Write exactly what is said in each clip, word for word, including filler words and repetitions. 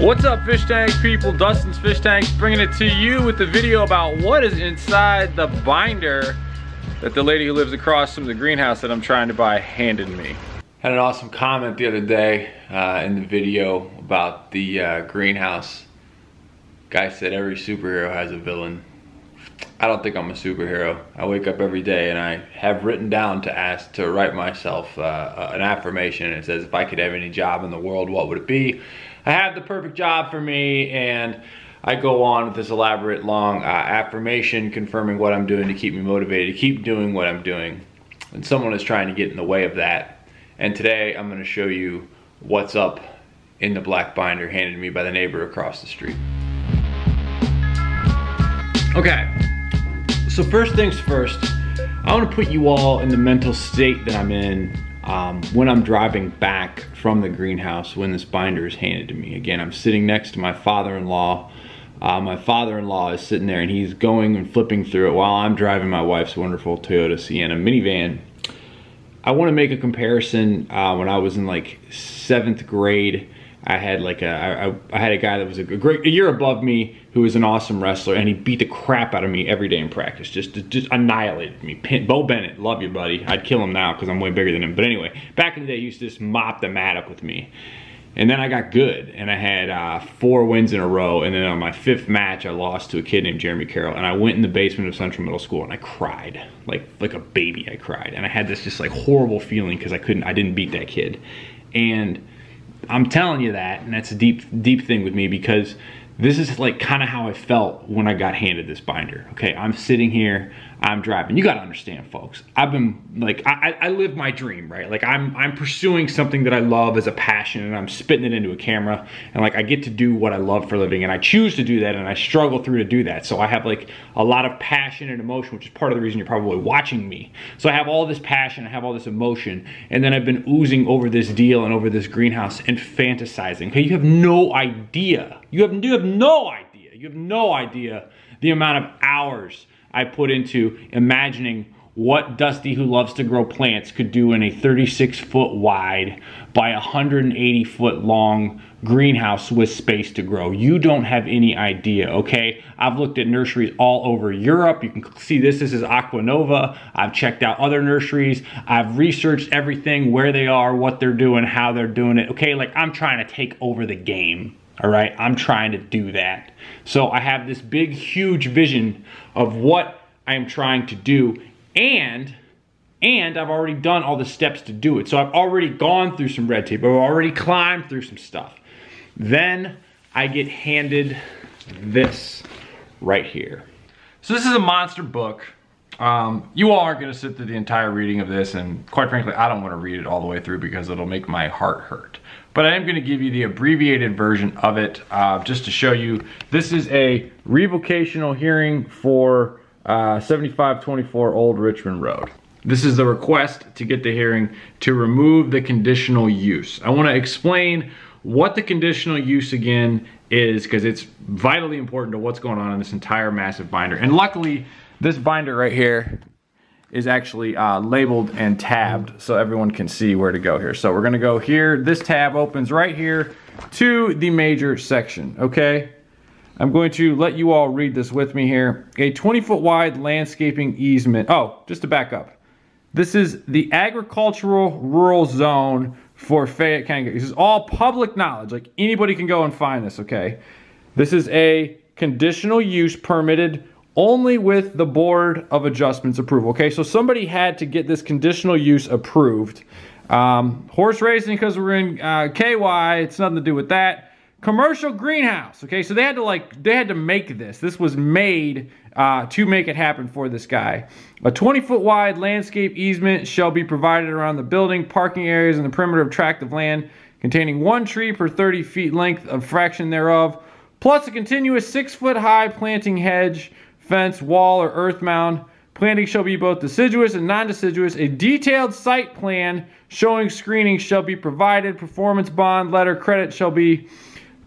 What's up, fish tank people? Dustin's Fish Tanks bringing it to you with the video about what is inside the binder that the lady who lives across from the greenhouse that I'm trying to buy handed me. Had an awesome comment the other day uh, in the video about the uh, greenhouse. Guy said every superhero has a villain. I don't think I'm a superhero. I wake up every day and I have written down to ask to write myself uh, an affirmation. It says, if I could have any job in the world, what would it be? I have the perfect job for me, and I go on with this elaborate long uh, affirmation confirming what I'm doing to keep me motivated, to keep doing what I'm doing. And someone is trying to get in the way of that. And today I'm gonna show you what's up in the black binder handed to me by the neighbor across the street. Okay, so first things first, I wanna put you all in the mental state that I'm in um, when I'm driving back from the greenhouse when this binder is handed to me. Again, I'm sitting next to my father-in-law. Uh, my father-in-law is sitting there and he's going and flipping through it while I'm driving my wife's wonderful Toyota Sienna minivan. I want to make a comparison. Uh, when I was in like seventh grade, I had like a I, I had a guy that was a great a year above me who was an awesome wrestler, and he beat the crap out of me every day in practice. Just just annihilated me. Pin, Bo Bennett, love you, buddy. I'd kill him now because I'm way bigger than him. But anyway, back in the day, he used to just mop the mat up with me. And then I got good, and I had uh, four wins in a row. And then on my fifth match, I lost to a kid named Jeremy Carroll. And I went in the basement of Central Middle School, and I cried like like a baby. I cried, and I had this just like horrible feeling because I couldn't, I didn't beat that kid. And I'm telling you that, and that's a deep deep thing with me because this is like kind of how I felt when I got handed this binder. Okay, I'm sitting here, I'm driving. You gotta understand, folks. I've been like, I, I live my dream, right? Like I'm, I'm pursuing something that I love as a passion, and I'm spitting it into a camera, and like I get to do what I love for a living, and I choose to do that, and I struggle through to do that. So I have like a lot of passion and emotion, which is part of the reason you're probably watching me. So I have all this passion, I have all this emotion, and then I've been oozing over this deal and over this greenhouse and fantasizing. Okay, you have no idea. You have, you have no idea. You have no idea the amount of hours I put into imagining what Dusty, who loves to grow plants, could do in a thirty-six foot wide by one hundred eighty foot long greenhouse with space to grow. You don't have any idea, okay? I've looked at nurseries all over Europe. You can see this, this is Aquanova. I've checked out other nurseries. I've researched everything, where they are, what they're doing, how they're doing it, okay? Like I'm trying to take over the game. All right, I'm trying to do that. So I have this big, huge vision of what I am trying to do, and and I've already done all the steps to do it. So I've already gone through some red tape. I've already climbed through some stuff. Then I get handed this right here. So this is a monster book. Um, you all aren't gonna sit through the entire reading of this, and quite frankly, I don't wanna read it all the way through because it'll make my heart hurt. But I am gonna give you the abbreviated version of it uh, just to show you. This is a revocational hearing for uh, seventy-five twenty-four Old Richmond Road. This is the request to get the hearing to remove the conditional use. I wanna explain what the conditional use again is because it's vitally important to what's going on in this entire massive binder. And luckily, this binder right here is actually uh, labeled and tabbed so everyone can see where to go here. So we're gonna go here. This tab opens right here to the major section, okay? I'm going to let you all read this with me here. A twenty foot wide landscaping easement. Oh, just to back up. This is the agricultural rural zone for Fayette County. This is all public knowledge. Like anybody can go and find this, okay? This is a conditional use permitted only with the Board of Adjustments approval. Okay, so somebody had to get this conditional use approved. Um, horse racing, because we're in uh, K Y, it's nothing to do with that. Commercial greenhouse, okay, so they had to like, they had to make this. This was made uh, to make it happen for this guy. A twenty foot wide landscape easement shall be provided around the building, parking areas, and the perimeter of tract of land containing one tree per thirty feet length of fraction thereof, plus a continuous six foot high planting hedge, fence, wall, or earth mound. Planting shall be both deciduous and non-deciduous. A detailed site plan showing screening shall be provided. Performance bond, letter, credit shall be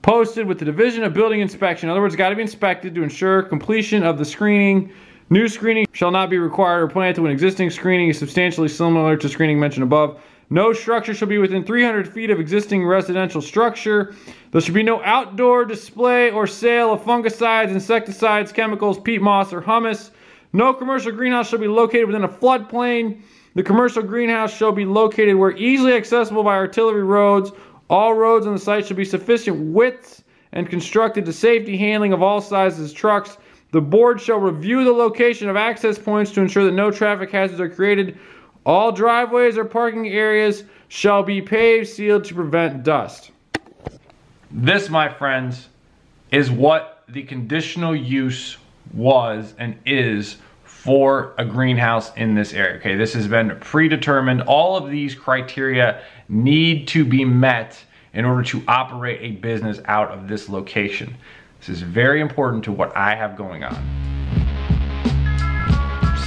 posted with the Division of Building Inspection. In other words, got to be inspected to ensure completion of the screening. New screening shall not be required or planted when existing screening is substantially similar to screening mentioned above. No structure shall be within three hundred feet of existing residential structure. There should be no outdoor display or sale of fungicides, insecticides, chemicals, peat moss, or humus. No commercial greenhouse shall be located within a floodplain. The commercial greenhouse shall be located where easily accessible by artillery roads. All roads on the site shall be sufficient widths and constructed to safety handling of all sizes trucks. The board shall review the location of access points to ensure that no traffic hazards are created. All driveways or parking areas shall be paved, sealed to prevent dust. This, my friends, is what the conditional use was and is for a greenhouse in this area. Okay, this has been predetermined. All of these criteria need to be met in order to operate a business out of this location. This is very important to what I have going on.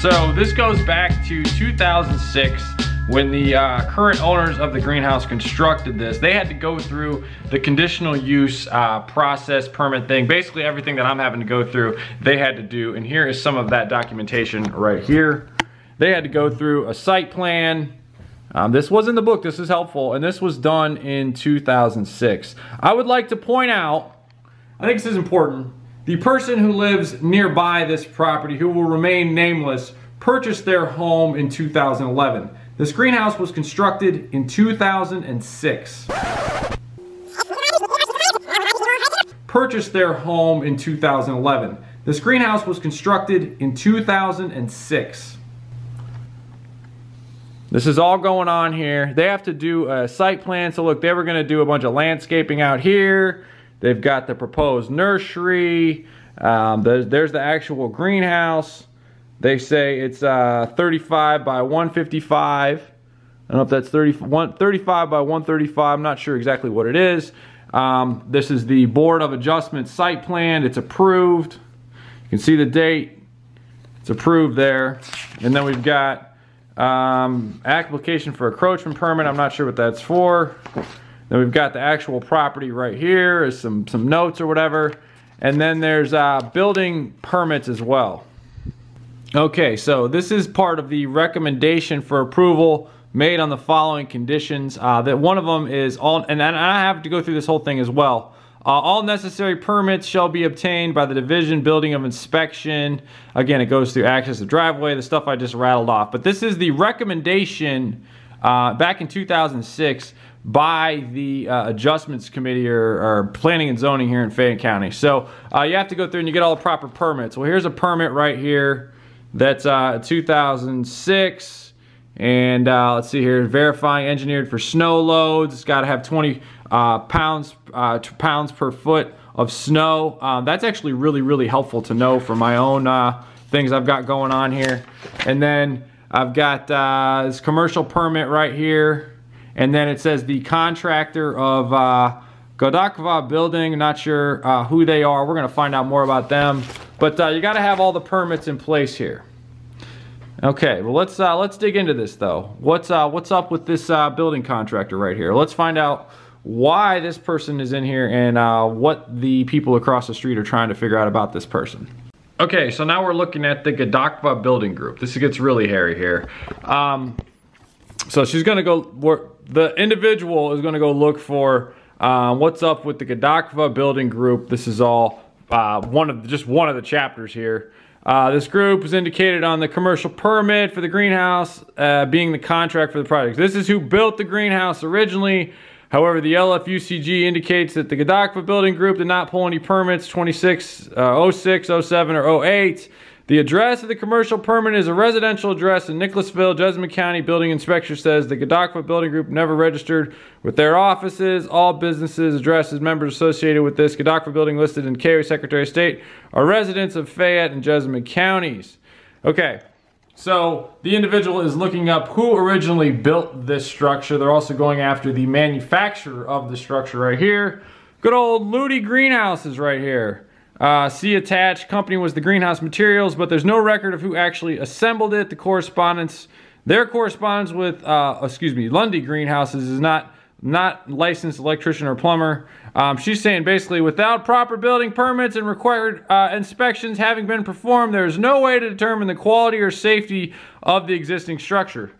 So this goes back to two thousand six when the uh, current owners of the greenhouse constructed this. They had to go through the conditional use uh, process permit thing. Basically everything that I'm having to go through, they had to do. And here is some of that documentation right here. They had to go through a site plan. Um, this was in the book, this is helpful. And this was done in two thousand six. I would like to point out, I think this is important, the person who lives nearby this property, who will remain nameless, purchased their home in two thousand eleven. This greenhouse was constructed in two thousand six. Purchased their home in two thousand eleven. This greenhouse was constructed in two thousand six. This is all going on here. They have to do a site plan. So look, they were gonna do a bunch of landscaping out here. They've got the proposed nursery. Um, the, there's the actual greenhouse. They say it's uh, thirty-five by one fifty-five. I don't know if that's thirty, one, thirty-five by one thirty-five. I'm not sure exactly what it is. Um, this is the Board of Adjustment site plan. It's approved. You can see the date. It's approved there. And then we've got um, application for encroachment permit. I'm not sure what that's for. Then we've got the actual property right here, is some, some notes or whatever. And then there's uh, building permits as well. Okay, so this is part of the recommendation for approval made on the following conditions. Uh, that one of them is all, and I have to go through this whole thing as well. Uh, all necessary permits shall be obtained by the Division Building of Inspection. Again, it goes through access to driveway, the stuff I just rattled off. But this is the recommendation uh, back in two thousand six by the uh, adjustments committee or, or planning and zoning here in Fayette County. So uh, you have to go through and you get all the proper permits. Well, here's a permit right here that's uh, two thousand six. And uh, let's see here, verifying engineered for snow loads. It's gotta have twenty uh, pounds, uh, pounds per foot of snow. Um, that's actually really, really helpful to know for my own uh, things I've got going on here. And then I've got uh, this commercial permit right here. And then it says the contractor of uh, Gadakva Building. Not sure uh, who they are. We're going to find out more about them. But uh, you got to have all the permits in place here. Okay, well let's uh, let's dig into this though. What's uh, what's up with this uh, building contractor right here? Let's find out why this person is in here and uh, what the people across the street are trying to figure out about this person. Okay, so now we're looking at the Gadakva Building Group. This gets really hairy here. Um, so she's going to go work. The individual is going to go look for uh, what's up with the Gadakva Building Group. This is all uh, one of the, just one of the chapters here. Uh, this group is indicated on the commercial permit for the greenhouse uh, being the contract for the project. This is who built the greenhouse originally. However, the L F U C G indicates that the Gadakva Building Group did not pull any permits twenty-six, oh six, oh seven, or oh eight. The address of the commercial permit is a residential address in Nicholasville, Jessamine County. Building inspector says the Gadakva Building Group never registered with their offices. All businesses, addresses, members associated with this Gadakva Building listed in K O Secretary of State are residents of Fayette and Jessamine counties. Okay, so the individual is looking up who originally built this structure. They're also going after the manufacturer of the structure right here. Good old Lundy Greenhouses right here. Uh, see attached, company was the greenhouse materials, but there's no record of who actually assembled it. The correspondence, their correspondence with, uh, excuse me, Lundy Greenhouses is not, not licensed electrician or plumber. Um, she's saying basically without proper building permits and required uh, inspections having been performed, there's no way to determine the quality or safety of the existing structure.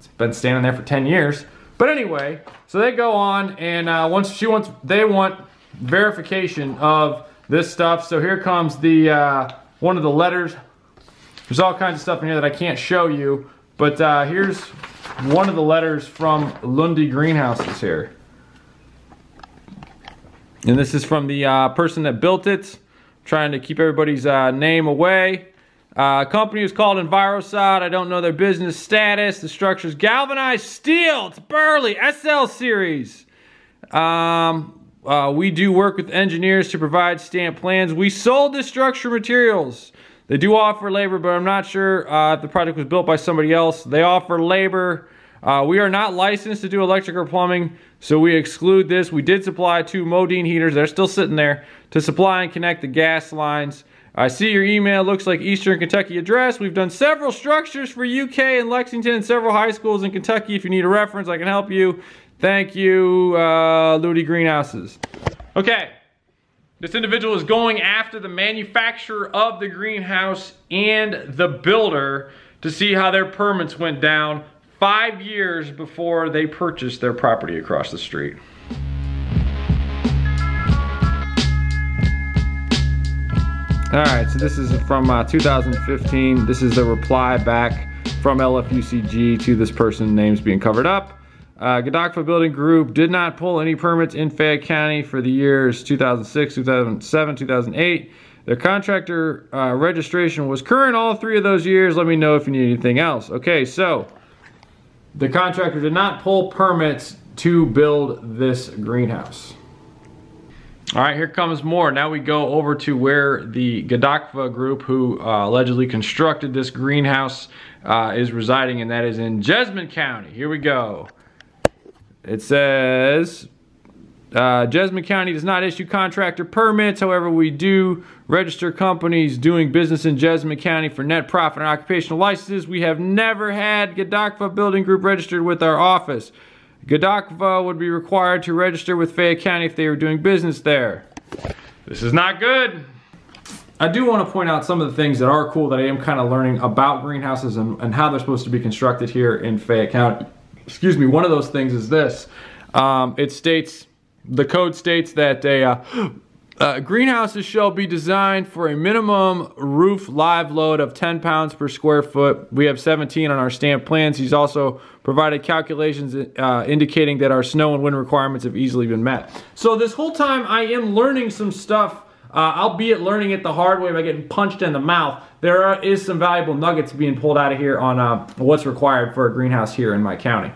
It's been standing there for ten years. But anyway, so they go on and uh, once she wants, they want verification of this stuff. So here comes the uh, one of the letters. There's all kinds of stuff in here that I can't show you, but uh, here's one of the letters from Lundy Greenhouses here. And this is from the uh, person that built it, trying to keep everybody's uh, name away. Uh, company is called EnviroSod. I don't know their business status. The structure's galvanized steel. It's burly. S L series. Um, uh, we do work with engineers to provide stamped plans. We sold the structure materials. They do offer labor, but I'm not sure uh, if the project was built by somebody else. They offer labor. Uh, we are not licensed to do electric or plumbing, so we exclude this. We did supply two Modine heaters. They're still sitting there to supply and connect the gas lines. I see your email. Looks like Eastern Kentucky address. We've done several structures for U K and Lexington and several high schools in Kentucky. If you need a reference, I can help you. Thank you, uh, Lundy Greenhouses. Okay. This individual is going after the manufacturer of the greenhouse and the builder to see how their permits went down five years before they purchased their property across the street. All right, so this is from uh, two thousand fifteen. This is a reply back from L F U C G to this person, names being covered up. Uh, Gadakva Building Group did not pull any permits in Fayette County for the years two thousand six, two thousand seven, two thousand eight. Their contractor uh, registration was current all three of those years. Let me know if you need anything else. Okay, so the contractor did not pull permits to build this greenhouse. All right, here comes more. Now we go over to where the Gadakva group, who uh, allegedly constructed this greenhouse, uh, is residing, and that is in Jessamine County. Here we go. It says, uh, Jessamine County does not issue contractor permits. However, we do register companies doing business in Jessamine County for net profit and occupational licenses. We have never had Gadakva Building Group registered with our office. Gadakva would be required to register with Fayette County if they were doing business there. This is not good. I do want to point out some of the things that are cool that I am kind of learning about greenhouses and, and how they're supposed to be constructed here in Fayette County. Excuse me, one of those things is this. Um, it states, the code states that a, uh, uh, greenhouses shall be designed for a minimum roof live load of ten pounds per square foot. We have seventeen on our stamped plans. He's also provided calculations uh, indicating that our snow and wind requirements have easily been met. So this whole time I am learning some stuff, uh, albeit learning it the hard way by getting punched in the mouth. There are, is some valuable nuggets being pulled out of here on uh, what's required for a greenhouse here in my county.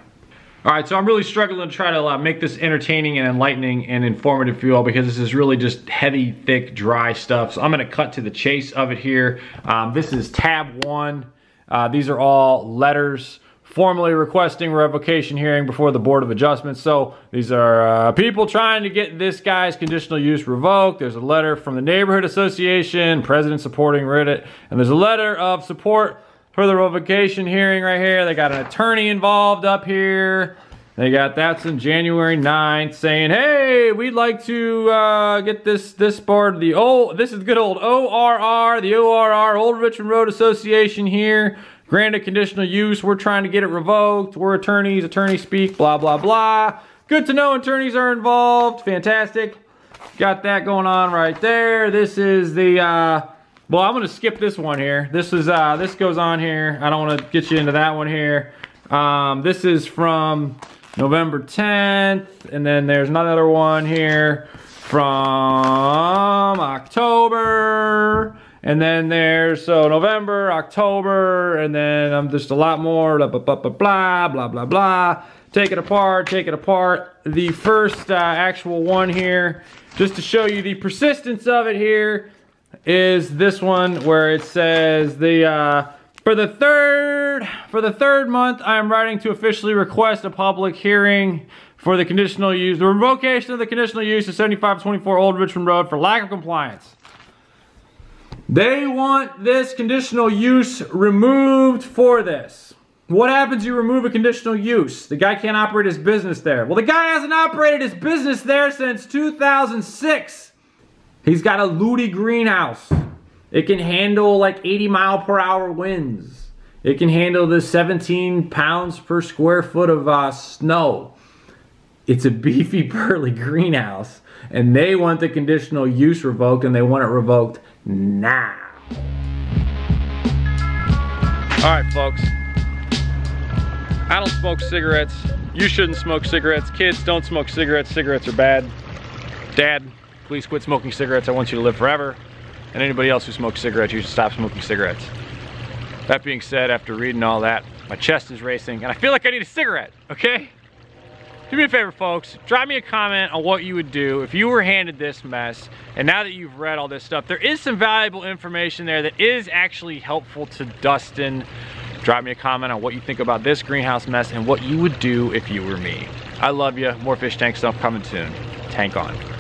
All right, so I'm really struggling to try to uh, make this entertaining and enlightening and informative for you all, because this is really just heavy, thick, dry stuff. So I'm gonna cut to the chase of it here. Um, this is tab one. Uh, these are all letters formally requesting revocation hearing before the Board of Adjustments. So these are uh, people trying to get this guy's conditional use revoked. There's a letter from the Neighborhood Association, president supporting Reddit, and there's a letter of support for the revocation hearing right here. They got an attorney involved up here. They got that's in January ninth saying, hey, we'd like to uh, get this this board, the old, this is good old O R R, the O R R, Old Richmond Road Association here, granted conditional use. We're trying to get it revoked. We're attorneys, attorney speak, blah, blah, blah. Good to know attorneys are involved, fantastic. Got that going on right there. This is the, uh, well, I'm gonna skip this one here. This is uh, this goes on here. I don't want to get you into that one here. Um, this is from November tenth, and then there's another one here from October, and then there's so November, October, and then I'm um, just a lot more blah blah blah blah blah blah blah. Take it apart, take it apart. The first uh, actual one here, just to show you the persistence of it here, is this one where it says the uh, for the third for the third month I am writing to officially request a public hearing for the conditional use, the revocation of the conditional use of seventy-five twenty-four Old Richmond Road for lack of compliance. They want this conditional use removed for this. What happens? You remove a conditional use. The guy can't operate his business there. Well, the guy hasn't operated his business there since two thousand six. He's got a Lundy greenhouse. It can handle like eighty mile per hour winds. It can handle the seventeen pounds per square foot of uh, snow. It's a beefy, burly greenhouse, and they want the conditional use revoked, and they want it revoked now. All right, folks. I don't smoke cigarettes. You shouldn't smoke cigarettes. Kids, don't smoke cigarettes. Cigarettes are bad. Dad, please quit smoking cigarettes. I want you to live forever. And anybody else who smokes cigarettes, you should stop smoking cigarettes. That being said, after reading all that, my chest is racing and I feel like I need a cigarette, okay? Do me a favor, folks. Drop me a comment on what you would do if you were handed this mess. And now that you've read all this stuff, there is some valuable information there that is actually helpful to Dustin. Drop me a comment on what you think about this greenhouse mess and what you would do if you were me. I love you. More fish tank stuff coming soon. Tank on.